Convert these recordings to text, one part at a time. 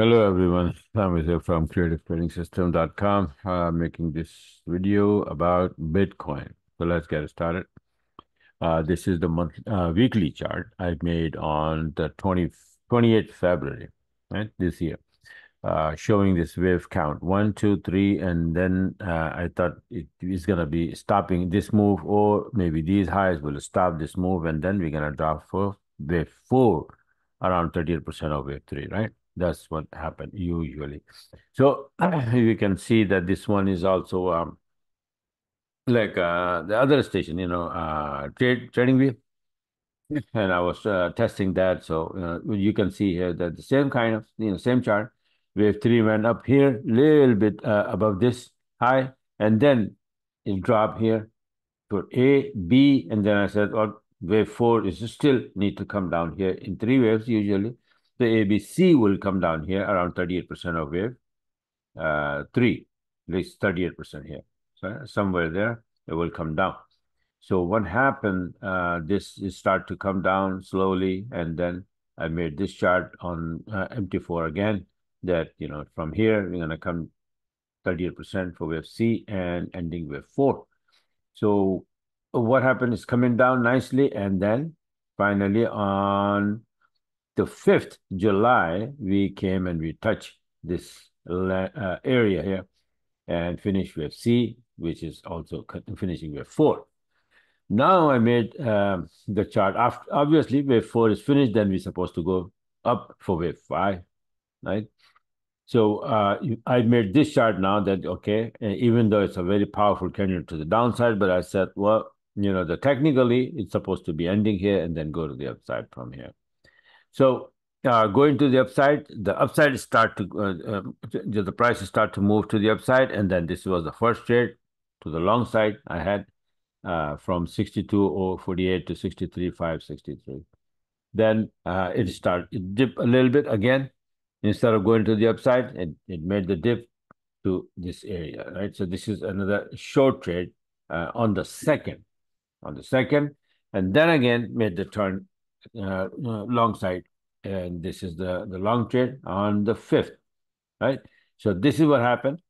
Hello everyone, Sam is here from CreativeTradingSystems.com, making this video about Bitcoin. So let's get started. This is the weekly chart I made on the 28th February, right, this year, showing this wave count 1, 2, 3, and then I thought it is going to be stopping this move, or maybe these highs will stop this move, and then we're going to drop for wave 4 around 38% of wave 3, right? That's what happened usually. So you can see that this one is also like the other station, you know, TradingView. And I was testing that. So you can see here that the same kind of, you know, same chart. Wave 3 went up here, little bit above this high. And then it dropped here to A, B. And then I said, well, wave 4 is still need to come down here in 3 waves usually. The ABC will come down here around 38% of wave 3, at least 38% here. So somewhere there, it will come down. So what happened, this is start to come down slowly, and then I made this chart on MT4 again, that, you know, from here, we're going to come 38% for wave C and ending wave 4. So what happened is coming down nicely, and then finally on the 5th July, we came and we touched this area here and finished wave C, which is also finishing wave 4. Now I made the chart. After, obviously, wave 4 is finished, then we're supposed to go up for wave 5, right? So I made this chart now that, okay, even though it's a very powerful candle to the downside, but I said, well, you know, technically, it's supposed to be ending here and then go to the upside from here. So going to the upside start to, the prices start to move to the upside. And then this was the first trade to the long side I had from 62.048 to 63.563. Then it started, it dipped a little bit again. Instead of going to the upside, it made the dip to this area, right? So this is another short trade on the 2nd. And then again made the turn long side, and this is the long trade on the 5th, right? So this is what happened.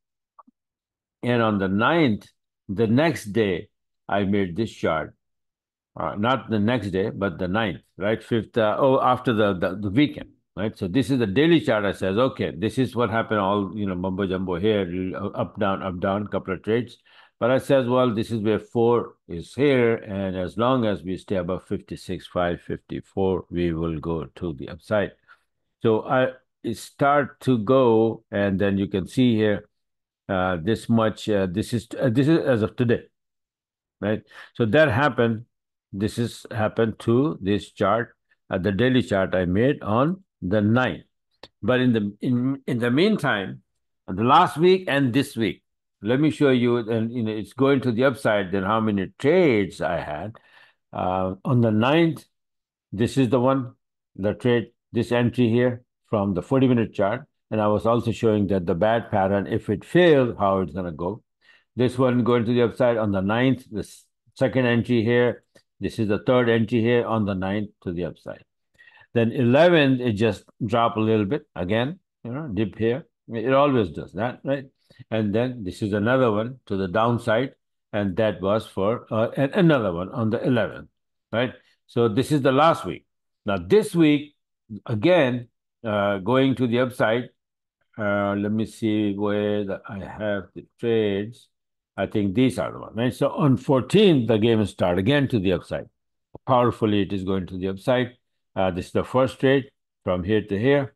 And on the 9th, the next day, I made this chart, not the next day, but the 9th, right? 5th, after the weekend, right? So this is the daily chart. I says, okay, this is what happened, all, you know, mumbo jumbo here, up down, couple of trades. But I says, well, this is where 4 is here, and as long as we stay above 56.5, 54, we will go to the upside. So I start to go, and then you can see here this much. This is as of today, right? So that happened. This is happened to this chart, the daily chart I made on the 9th. But in the meantime, the last week and this week, let me show you, and you know, it's going to the upside, then how many trades I had. On the 9th, this is the one, the trade, this entry here from the 40-minute chart. And I was also showing that the bad pattern, if it fails, how it's going to go. This one going to the upside on the 9th, the 2nd entry here. This is the 3rd entry here on the 9th to the upside. Then 11th, it just dropped a little bit. Again, you know, dip here. It always does that, right? And then this is another one to the downside, and that was for another one on the 11th, right? So this is the last week. Now this week, again, going to the upside. Let me see where I have the trades. I think these are the ones, right? So on 14th, the game is start again to the upside. Powerfully, it is going to the upside. This is the first trade from here to here.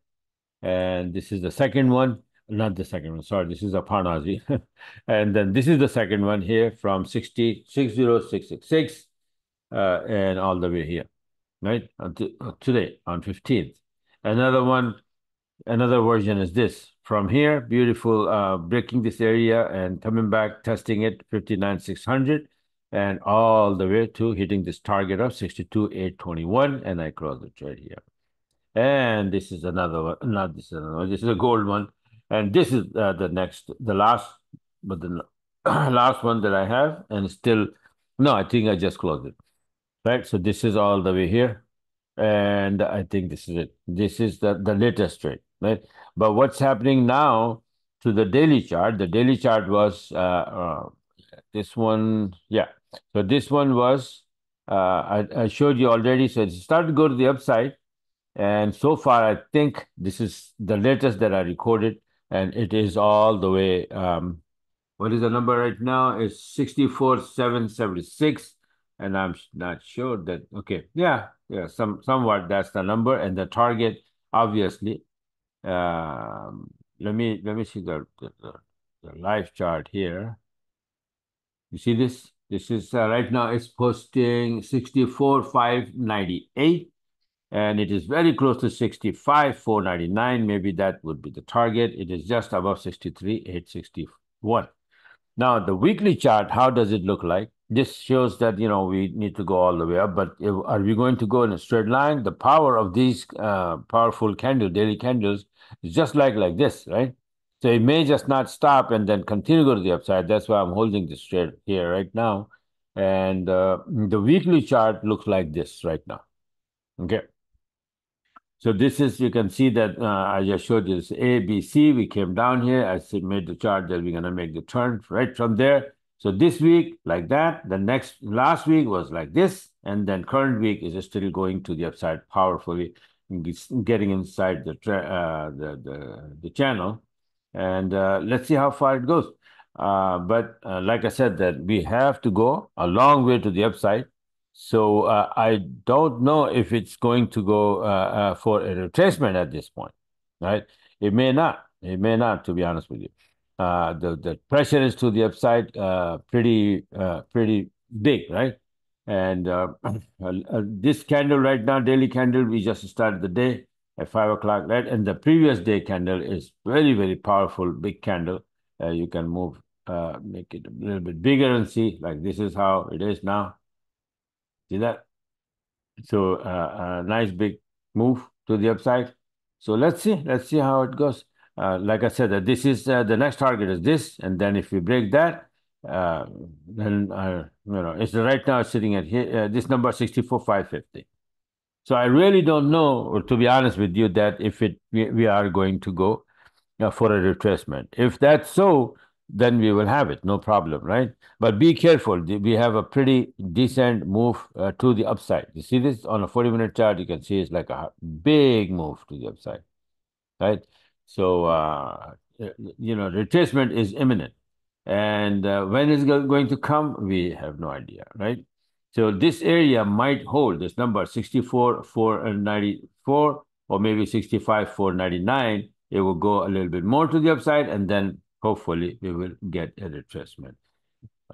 And this is the 2nd one. Not the 2nd one, sorry, this is a Parnazi. And then this is the 2nd one here from 60.666 and all the way here, right? Until today on 15th. Another one, another version is this from here, beautiful, breaking this area and coming back, testing it 59.600 and all the way to hitting this target of 62.821, and I cross the trade here. And this is another one, not this another one, this is a gold one. And this is the last one that I have, and still, no, I think I just closed it, right? So this is all the way here, and I think this is it. This is the latest trade, right? But what's happening now to the daily chart? The daily chart was this one. Yeah. So this one was, I showed you already. So it started to go to the upside. And so far, I think this is the latest that I recorded. And it is all the way, what is the number right now? It's 64,776. And I'm not sure that, okay. Yeah, yeah, somewhat that's the number. And the target, obviously, let me see the live chart here. You see this? This is right now it's posting 64,598. And it is very close to 65,499. Maybe that would be the target. It is just above 63,861. Now, the weekly chart, how does it look like? This shows that, you know, we need to go all the way up. But if, are we going to go in a straight line? The power of these powerful candles, daily candles, is just like this, right? So it may just not stop and then continue to go to the upside. That's why I'm holding this straight here right now. And the weekly chart looks like this right now. Okay. So this is, you can see that I just showed you this A, B, C. We came down here. I made the chart that we're going to make the turn right from there. So this week, like that. The next, last week was like this. And then current week is still going to the upside powerfully, getting inside the channel. And let's see how far it goes. But like I said, that we have to go a long way to the upside. So I don't know if it's going to go for a retracement at this point, right? It may not. It may not, to be honest with you. The pressure is to the upside pretty big, right? And this candle right now, daily candle, we just started the day at 5 o'clock, right? And the previous day candle is very, very powerful, big candle. You can move, make it a little bit bigger and see, like this is how it is now. See that? So a nice big move to the upside. So let's see how it goes. Like I said, that this is the next target is this, and then if we break that, then you know, it's right now sitting at here this number 64,550. So I really don't know, or to be honest with you, that if we are going to go for a retracement. If that's so, then we will have it, no problem, right? But be careful. We have a pretty decent move to the upside. You see this on a 40-minute chart, you can see it's like a big move to the upside, right? So, you know, retracement is imminent. And when it's going to come, we have no idea, right? So this area might hold this number, 64,494, or maybe 65,499. It will go a little bit more to the upside, and then hopefully we will get a retracement.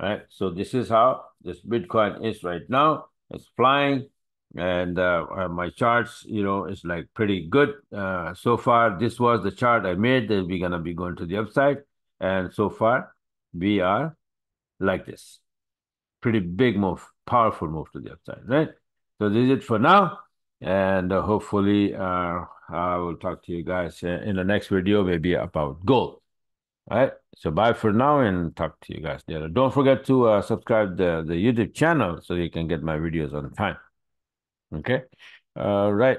All right. So this is how this Bitcoin is right now. It's flying, and my charts, you know, it's like pretty good so far. This was the chart I made that we're gonna be going to the upside, and so far we are like this. Pretty big move, powerful move to the upside, right? So this is it for now, and hopefully I will talk to you guys in the next video, maybe about gold. All right, so bye for now and talk to you guys later. Don't forget to subscribe the YouTube channel so you can get my videos on time. Okay, all right.